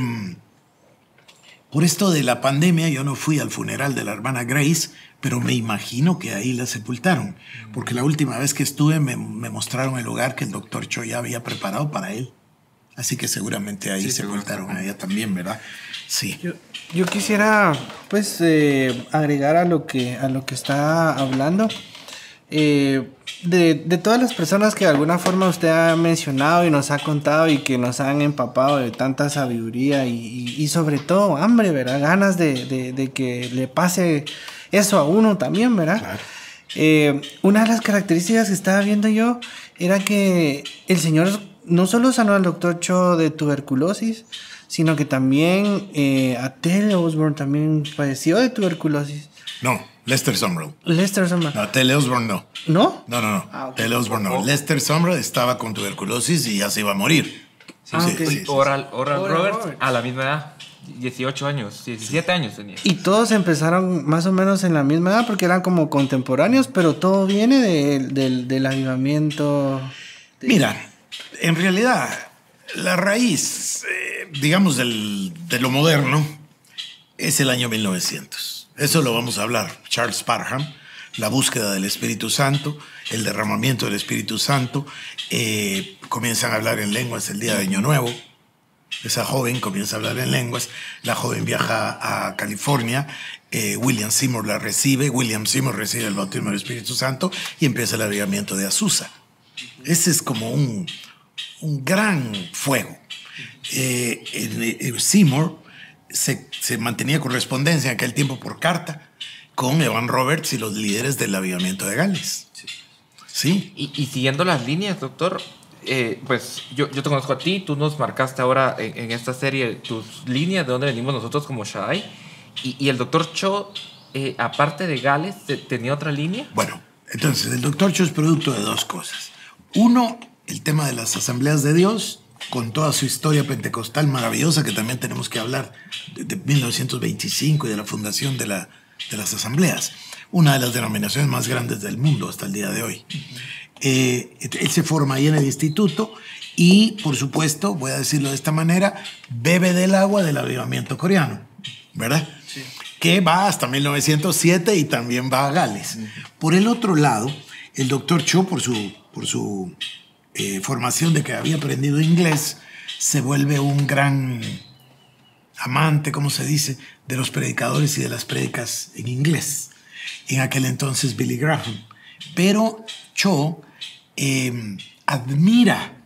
por esto de la pandemia yo no fui al funeral de la hermana Grace, pero me imagino que ahí la sepultaron, porque la última vez que estuve me, me mostraron el lugar que el doctor Cho ya había preparado para él. Así que seguramente ahí sí, se cortaron a ella también, ¿verdad? Sí. Yo, yo quisiera, pues, eh, agregar a lo que, a lo que está hablando. Eh, de, de todas las personas que de alguna forma usted ha mencionado y nos ha contado y que nos han empapado de tanta sabiduría y, y, y sobre todo hambre, ¿verdad? Ganas de, de, de que le pase eso a uno también, ¿verdad? Claro. Eh, una de las características que estaba viendo yo era que el Señor no solo sanó al doctor Cho de tuberculosis, sino que también eh, a T L Osborn también padeció de tuberculosis. No, Lester Sumrall. Lester Sumrall. No, T L Osborn no. ¿No? No, no, no. Ah, okay. T L Osborn no. Oh. Lester Sumrall estaba con tuberculosis y ya se iba a morir. Sí, ah, sí, okay. sí, sí, Oral, Oral, Oral Roberts, Roberts a la misma edad. dieciocho años, diecisiete años tenía. Y todos empezaron más o menos en la misma edad porque eran como contemporáneos, pero todo viene de, de, del avivamiento. De... Mira, en realidad, la raíz, eh, digamos, del, de lo moderno es el año mil novecientos. Eso lo vamos a hablar. Charles Parham, la búsqueda del Espíritu Santo, el derramamiento del Espíritu Santo. Eh, comienzan a hablar en lenguas el día de Año Nuevo. Esa joven comienza a hablar en lenguas. La joven viaja a California. Eh, William Seymour la recibe. William Seymour recibe el bautismo del Espíritu Santo y empieza el avivamiento de Azusa. Ese es como un... un gran fuego. Eh, eh, eh, Seymour se, se mantenía correspondencia en aquel tiempo por carta con Evan Roberts y los líderes del avivamiento de Gales. Sí. ¿Sí? Y, y siguiendo las líneas, doctor, eh, pues yo, yo te conozco a ti, tú nos marcaste ahora en, en esta serie tus líneas de donde venimos nosotros como Shaddai, y, y el doctor Cho, eh, aparte de Gales, ¿tenía otra línea? Bueno, entonces el doctor Cho es producto de dos cosas. Uno, el tema de las asambleas de Dios, con toda su historia pentecostal maravillosa, que también tenemos que hablar de mil novecientos veinticinco y de la fundación de, la, de las asambleas, una de las denominaciones más grandes del mundo hasta el día de hoy. Eh, él se forma ahí en el instituto y, por supuesto, voy a decirlo de esta manera, bebe del agua del avivamiento coreano, ¿verdad? Sí. Que va hasta mil novecientos siete y también va a Gales. Por el otro lado, el doctor Cho, por su... Por su Eh, formación de que había aprendido inglés, se vuelve un gran amante, como se dice, de los predicadores y de las prédicas en inglés. En aquel entonces Billy Graham. Pero Cho eh, admira,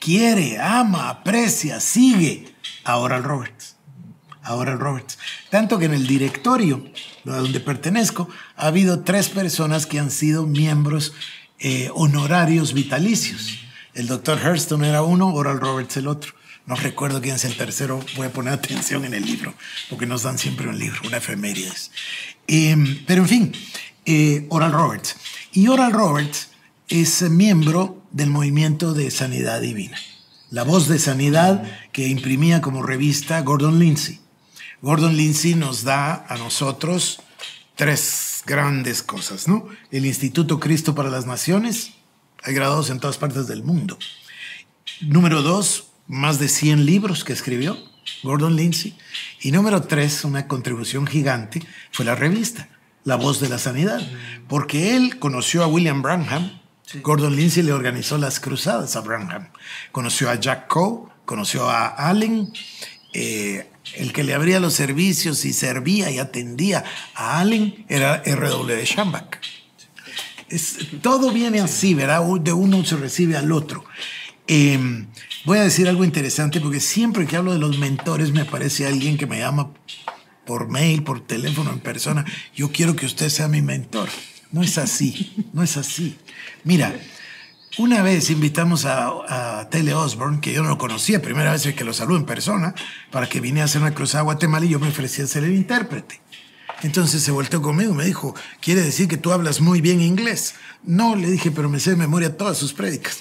quiere, ama, aprecia, sigue a Oral Roberts. A Oral Roberts. Tanto que en el directorio a donde pertenezco ha habido tres personas que han sido miembros Eh, honorarios vitalicios. El doctor Hurston era uno, Oral Roberts el otro. No recuerdo quién es el tercero, voy a poner atención en el libro, porque nos dan siempre un libro, una efemérides. Eh, pero en fin, eh, Oral Roberts. Y Oral Roberts es miembro del movimiento de Sanidad Divina. La voz de sanidad que imprimía como revista Gordon Lindsay. Gordon Lindsay nos da a nosotros tres grandes cosas, ¿no? El Instituto Cristo para las Naciones, hay graduados en todas partes del mundo. Número dos, más de cien libros que escribió Gordon Lindsay. Y número tres, una contribución gigante, fue la revista La Voz de la Sanidad, porque él conoció a William Branham. Sí. Gordon Lindsay le organizó las cruzadas a Branham. Conoció a Jack Coe, conoció a Allen, eh, el que le abría los servicios y servía y atendía a Allen era R W Schambach. Es, todo viene así, ¿verdad? De uno se recibe al otro. Eh, voy a decir algo interesante, porque siempre que hablo de los mentores me aparece alguien que me llama por mail, por teléfono, en persona. Yo quiero que usted sea mi mentor. No es así, no es así. Mira, una vez invitamos a, a T L Osborn, que yo no lo conocía, primera vez que lo saludo en persona, para que vine a hacer una cruzada a Guatemala y yo me ofrecí a ser el intérprete. Entonces se volteó conmigo y me dijo, ¿quiere decir que tú hablas muy bien inglés? No, le dije, pero me sé de memoria todas sus prédicas.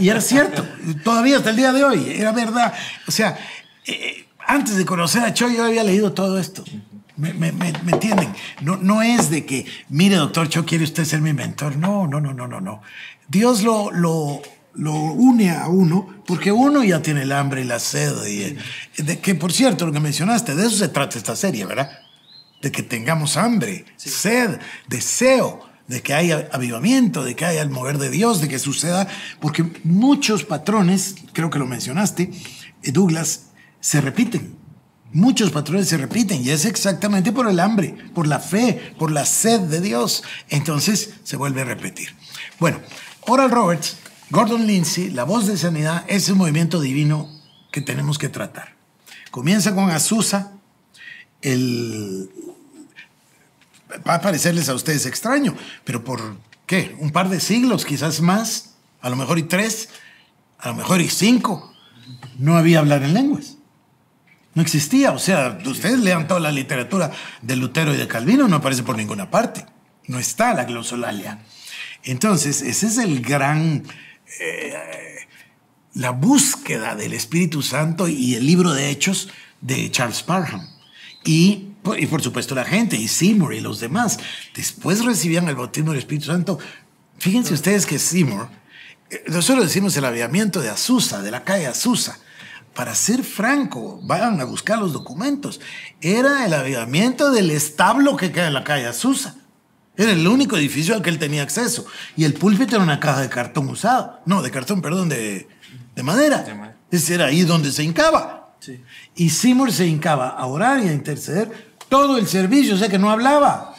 Y era cierto, todavía hasta el día de hoy, era verdad. O sea, eh, antes de conocer a Cho yo había leído todo esto. ¿Me, me, me, me entienden? No, no es de que, mire, doctor Cho, ¿quiere usted ser mi mentor? No, no, no, no, no, no. Dios lo, lo, lo une a uno, porque uno ya tiene el hambre y la sed. Y, sí. de, que, por cierto, lo que mencionaste, de eso se trata esta serie, ¿verdad? De que tengamos hambre, sí. sed, deseo, de que haya avivamiento, de que haya el mover de Dios, de que suceda. Porque muchos patrones, creo que lo mencionaste, Douglas, se repiten. Muchos patrones se repiten y es exactamente por el hambre, por la fe, por la sed de Dios. Entonces se vuelve a repetir. Bueno, Oral Roberts, Gordon Lindsay, La Voz de Sanidad, es un movimiento divino que tenemos que tratar. Comienza con Azusa. El... Va a parecerles a ustedes extraño, pero ¿por qué? Un par de siglos, quizás más, a lo mejor y tres, a lo mejor y cinco, no había hablar en lenguas. No existía. O sea, ustedes lean toda la literatura de Lutero y de Calvino, no aparece por ninguna parte. No está la glosolalia. Entonces, ese es el gran... Eh, la búsqueda del Espíritu Santo y el libro de Hechos de Charles Parham. Y, y, por supuesto, la gente, y Seymour y los demás. Después recibían el bautismo del Espíritu Santo. Fíjense ustedes que Seymour... Eh, nosotros decimos el avivamiento de Azusa, de la calle Azusa. Para ser franco, vayan a buscar los documentos. Era el avivamiento del establo que queda en la calle Azusa. Era el único edificio al que él tenía acceso. Y el púlpito era una caja de cartón usado. No, de cartón, perdón, de, de madera. Sí, Ese era ahí donde se hincaba. Sí. Y Seymour se hincaba a orar y a interceder todo el servicio. O sea que no hablaba.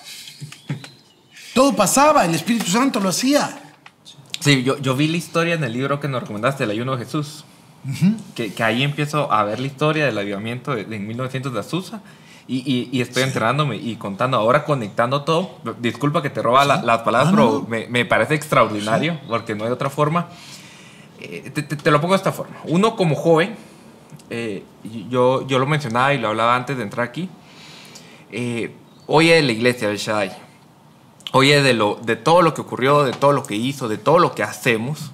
Todo pasaba, el Espíritu Santo lo hacía. Sí, yo, yo vi la historia en el libro que nos recomendaste, El Ayuno de Jesús. Uh-huh. que, que ahí empiezo a ver la historia del avivamiento de, de mil novecientos de Azusa. Y, y, y estoy enterándome y contando, ahora conectando todo. Disculpa que te roba sí. la, las palabras, ah, pero no. me, me parece extraordinario, sí. porque no hay otra forma. Eh, te, te, te lo pongo de esta forma. Uno como joven, eh, yo, yo lo mencionaba y lo hablaba antes de entrar aquí, eh, oye de la iglesia del Shaddai, oye de, lo, de todo lo que ocurrió, de todo lo que hizo, de todo lo que hacemos.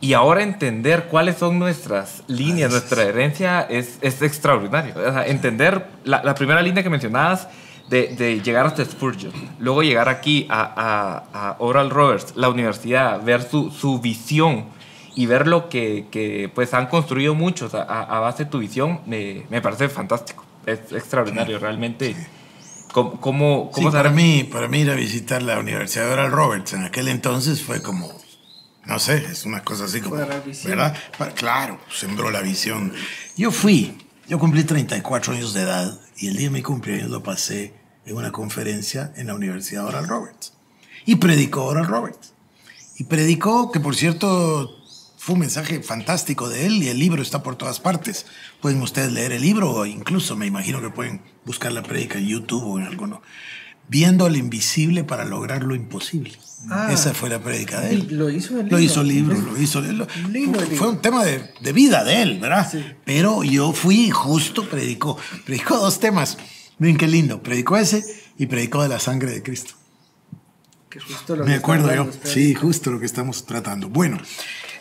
Y ahora entender cuáles son nuestras líneas, nuestra herencia, es, es extraordinario. O sea, entender la, la primera línea que mencionabas de, de llegar hasta Spurgeon, luego llegar aquí a, a, a Oral Roberts, la universidad, ver su, su visión y ver lo que, que pues, han construido muchos a, a base de tu visión, me, me parece fantástico. Es extraordinario, realmente. ¿Cómo, cómo, cómo sí, para, mí, para mí ir a visitar la universidad de Oral Roberts en aquel entonces fue como... No sé, es una cosa así como... ¿Verdad? Para, claro, sembró la visión. Yo fui, yo cumplí treinta y cuatro años de edad y el día de mi cumpleaños lo pasé en una conferencia en la Universidad Oral Roberts. Y predicó Oral Roberts. Y predicó, que por cierto, fue un mensaje fantástico de él y el libro está por todas partes. Pueden ustedes leer el libro o incluso me imagino que pueden buscar la predica en YouTube o en alguno. Viendo al invisible para lograr lo imposible. Ah, esa fue la prédica de él. Lo hizo el libro. Lo hizo el libro, lo hizo el libro. Libro, libro. Fue un tema de, de vida de él, ¿verdad? Sí. Pero yo fui justo, predicó. Predicó dos temas. Miren qué lindo. Predicó ese y predicó de la sangre de Cristo. Que justo lo Me que acuerdo yo. Sí, justo lo que estamos tratando. Bueno,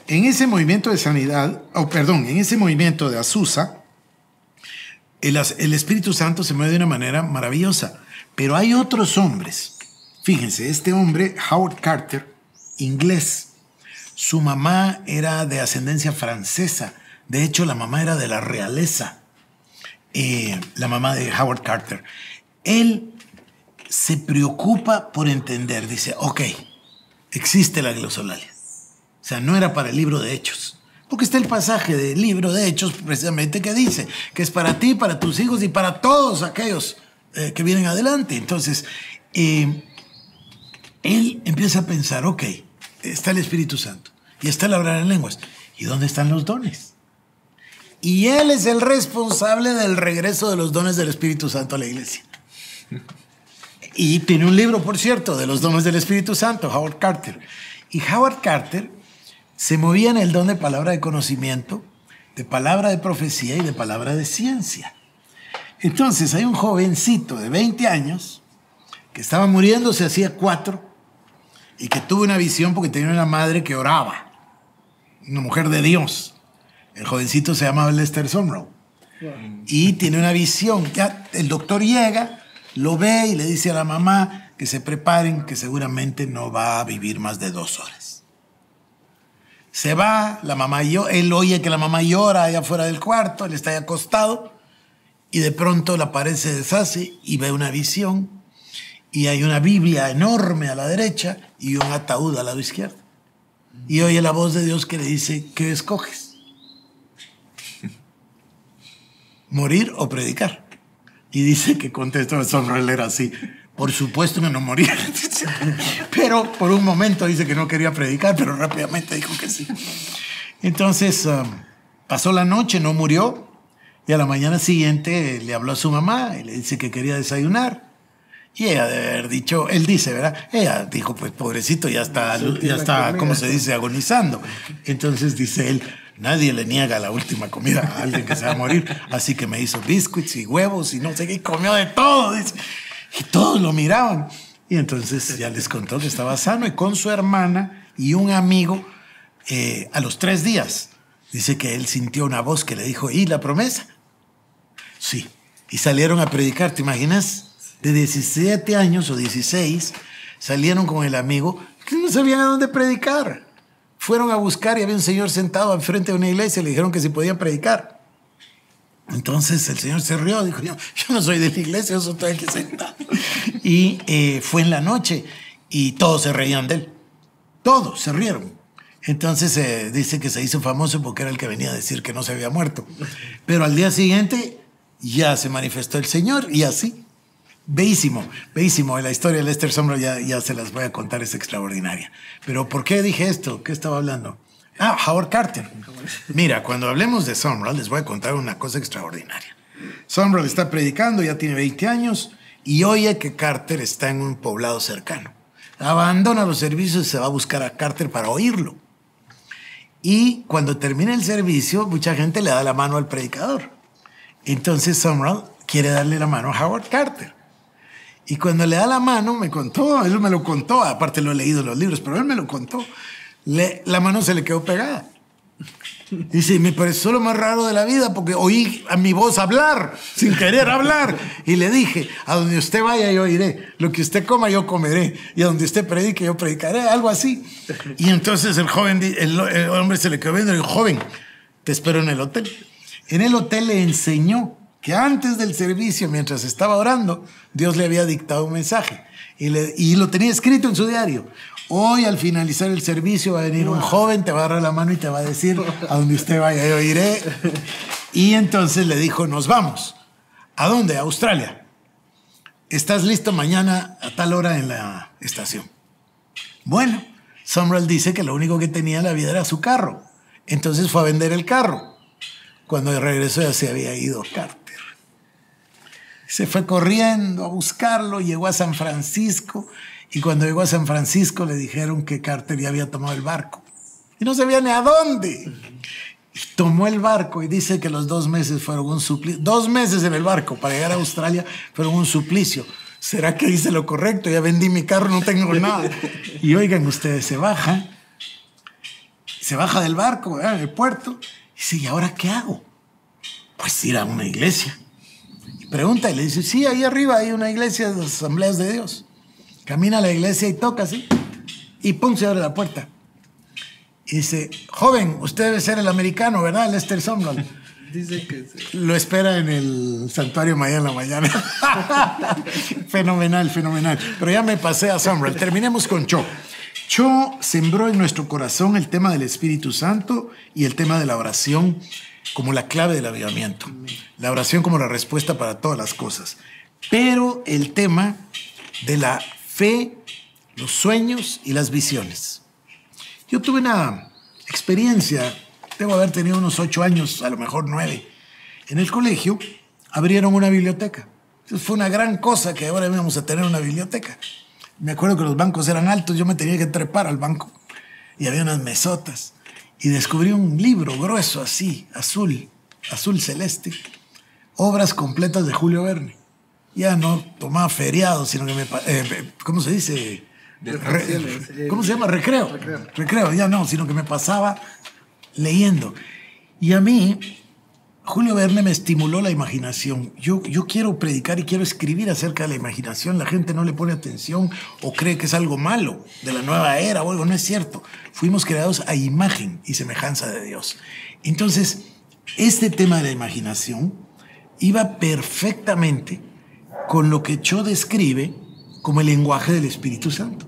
en ese movimiento de sanidad, oh, perdón, en ese movimiento de Azusa, el, el Espíritu Santo se mueve de una manera maravillosa. Pero hay otros hombres. Fíjense, este hombre, Howard Carter, inglés. Su mamá era de ascendencia francesa. De hecho, la mamá era de la realeza. Eh, la mamá de Howard Carter. Él se preocupa por entender. Dice, ok, existe la glosolalia. O sea, no era para el libro de Hechos. Porque está el pasaje del libro de Hechos, precisamente, que dice que es para ti, para tus hijos y para todos aquellos eh, que vienen adelante. Entonces... Eh, Él empieza a pensar, ok, está el Espíritu Santo y está el hablar en lenguas. ¿Y dónde están los dones? Y él es el responsable del regreso de los dones del Espíritu Santo a la iglesia. Y tiene un libro, por cierto, de los dones del Espíritu Santo, Howard Carter. Y Howard Carter se movía en el don de palabra de conocimiento, de palabra de profecía y de palabra de ciencia. Entonces hay un jovencito de veinte años que estaba muriéndose hacía cuatro y que tuvo una visión porque tenía una madre que oraba, una mujer de Dios. El jovencito se llamaba Lester Sumrall. Wow. Y tiene una visión. Ya el doctor llega, lo ve y le dice a la mamá que se preparen, que seguramente no va a vivir más de dos horas. Se va, la mamá llora, él oye que la mamá llora allá fuera del cuarto, él está ahí acostado, y de pronto la pared se deshace y ve una visión. Y hay una Biblia enorme a la derecha y un ataúd al lado izquierdo. Y oye la voz de Dios que le dice, ¿qué escoges? ¿Morir o predicar? Y dice que contestó el Sumrall era así. Por supuesto que no moría. Pero por un momento dice que no quería predicar, pero rápidamente dijo que sí. Entonces um, pasó la noche, no murió. Y a la mañana siguiente le habló a su mamá y le dice que quería desayunar. Y ella debe haber dicho, él dice, ¿verdad? Ella dijo, pues pobrecito, ya está, ya está, ¿cómo se dice? Agonizando. Entonces dice él, nadie le niega la última comida a alguien que se va a morir. Así que me hizo biscuits y huevos y no sé qué, y comió de todo. Dice. Y todos lo miraban. Y entonces ya les contó que estaba sano y con su hermana y un amigo eh, a los tres días. Dice que él sintió una voz que le dijo, ¿y la promesa? Sí. Y salieron a predicar, ¿te imaginas? De diecisiete años o dieciséis, salieron con el amigo que no sabían a dónde predicar. Fueron a buscar y había un señor sentado enfrente de una iglesia y le dijeron que si podían predicar. Entonces el señor se rió, dijo, yo, yo no soy de la iglesia, yo soy todo el que sentado. Y eh, fue en la noche y todos se reían de él. Todos se rieron. Entonces eh, dice que se hizo famoso porque era el que venía a decir que no se había muerto. Pero al día siguiente ya se manifestó el señor y así. Bellísimo, bellísimo. La historia de Lester Sumrall ya, ya se las voy a contar, es extraordinaria. Pero ¿por qué dije esto? ¿Qué estaba hablando? Ah, Howard Carter. Mira, cuando hablemos de Sumrall, les voy a contar una cosa extraordinaria. Sumrall está predicando, ya tiene veinte años, y oye que Carter está en un poblado cercano. Abandona los servicios y se va a buscar a Carter para oírlo. Y cuando termina el servicio, mucha gente le da la mano al predicador. Entonces Sumrall quiere darle la mano a Howard Carter. Y cuando le da la mano, me contó, él me lo contó, aparte lo he leído en los libros, pero él me lo contó, le, la mano se le quedó pegada. Dice, me pareció lo más raro de la vida porque oí a mi voz hablar, sin querer hablar. Y le dije, a donde usted vaya yo iré, lo que usted coma yo comeré, y a donde usted predique yo predicaré, algo así. Y entonces el joven, el, el hombre se le quedó viendo y dijo, joven, te espero en el hotel. En el hotel le enseñó que antes del servicio, mientras estaba orando, Dios le había dictado un mensaje y, le, y lo tenía escrito en su diario. Hoy, al finalizar el servicio, va a venir un joven, te va a agarrar la mano y te va a decir, a donde usted vaya yo iré. Y entonces le dijo, nos vamos. ¿A dónde? A Australia. Estás listo mañana a tal hora en la estación. Bueno, Sumrall dice que lo único que tenía en la vida era su carro. Entonces fue a vender el carro. Cuando regresó ya se había ido Carter. Se fue corriendo a buscarlo, llegó a San Francisco. Y cuando llegó a San Francisco le dijeron que Carter ya había tomado el barco. Y no sabía ni a dónde. Y tomó el barco y dice que los dos meses fueron un suplicio. Dos meses en el barco para llegar a Australia fueron un suplicio. ¿Será que hice lo correcto? Ya vendí mi carro, no tengo nada. Y oigan ustedes, se baja. Se baja del barco, ¿verdad? En el puerto. Y dice, ¿y ahora qué hago? Pues ir a una iglesia. Y pregunta y le dice, sí, ahí arriba hay una iglesia de las Asambleas de Dios. Camina a la iglesia y toca así. Y pum, se abre la puerta. Y dice, joven, usted debe ser el americano, ¿verdad? Lester Sumrall. Dice que sí. Lo espera en el santuario mañana en la mañana. Fenomenal, fenomenal. Pero ya me pasé a Sumrall. Terminemos con Cho. Cho sembró en nuestro corazón el tema del Espíritu Santo y el tema de la oración como la clave del avivamiento. La oración como la respuesta para todas las cosas. Pero el tema de la fe, los sueños y las visiones. Yo tuve una experiencia, debo haber tenido unos ocho años, a lo mejor nueve. En el colegio abrieron una biblioteca. Entonces fue una gran cosa que ahora íbamos a tener una biblioteca. Me acuerdo que los bancos eran altos, yo me tenía que trepar al banco. Y había unas mesotas. Y descubrí un libro grueso así, azul, azul celeste. Obras completas de Julio Verne. Ya no tomaba feriado, sino que me... Eh, ¿Cómo se dice? Re, ¿Cómo se llama? Recreo. Recreo. Recreo, ya no, sino que me pasaba leyendo. Y a mí, Julio Verne me estimuló la imaginación. Yo, yo quiero predicar y quiero escribir acerca de la imaginación. La gente no le pone atención o cree que es algo malo, de la nueva era o algo. No es cierto. Fuimos creados a imagen y semejanza de Dios. Entonces, este tema de la imaginación iba perfectamente con lo que Cho describe como el lenguaje del Espíritu Santo.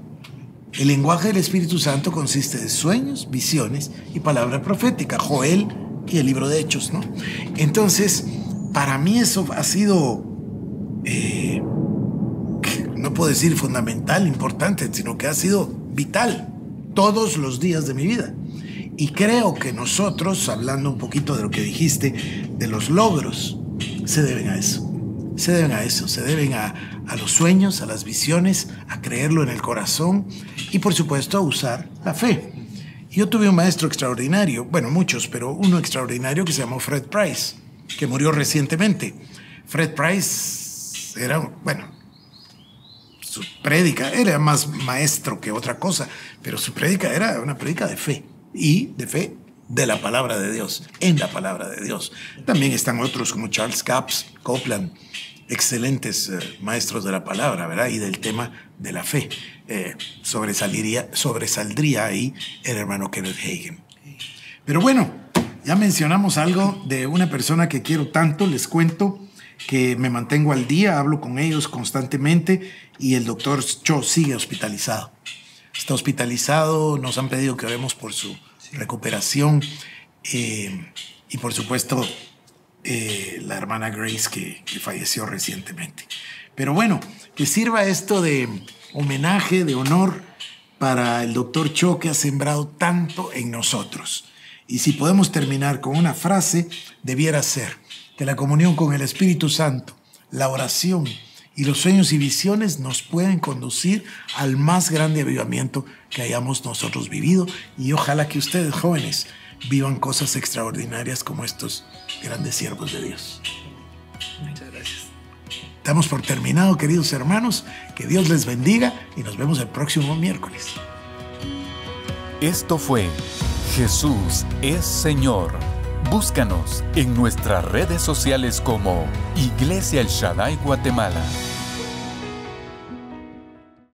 El lenguaje del Espíritu Santo consiste de sueños, visiones y palabra profética, Joel y el libro de Hechos, ¿no? Entonces, para mí eso ha sido, eh, no puedo decir fundamental, importante, sino que ha sido vital todos los días de mi vida. Y creo que nosotros, hablando un poquito de lo que dijiste, de los logros, se deben a eso. Se deben a eso, se deben a, a los sueños, a las visiones, a creerlo en el corazón y, por supuesto, a usar la fe. Yo tuve un maestro extraordinario, bueno, muchos, pero uno extraordinario que se llamó Fred Price, que murió recientemente. Fred Price era, bueno, su prédica era más maestro que otra cosa, pero su prédica era una prédica de fe y de fe de la palabra de Dios, en la palabra de Dios. También están otros como Charles Capps, Copeland, excelentes eh, maestros de la palabra, ¿verdad? Y del tema de la fe. Eh, sobresaliría, sobresaldría ahí el hermano Kenneth Hagin. Pero bueno, ya mencionamos algo de una persona que quiero tanto. Les cuento que me mantengo al día, hablo con ellos constantemente y el doctor Cho sigue hospitalizado. Está hospitalizado, nos han pedido que oremos por su recuperación eh, y por supuesto... Eh, la hermana Grace que, que falleció recientemente. Pero bueno, que sirva esto de homenaje, de honor para el doctor Cho, que ha sembrado tanto en nosotros. Y si podemos terminar con una frase, debiera ser que la comunión con el Espíritu Santo, la oración y los sueños y visiones nos pueden conducir al más grande avivamiento que hayamos nosotros vivido. Y ojalá que ustedes, jóvenes, vivan cosas extraordinarias como estos grandes siervos de Dios. Muchas gracias. Damos por terminado, queridos hermanos. Que Dios les bendiga y nos vemos el próximo miércoles. Esto fue Jesús es Señor. Búscanos en nuestras redes sociales como Iglesia El Shaddai Guatemala.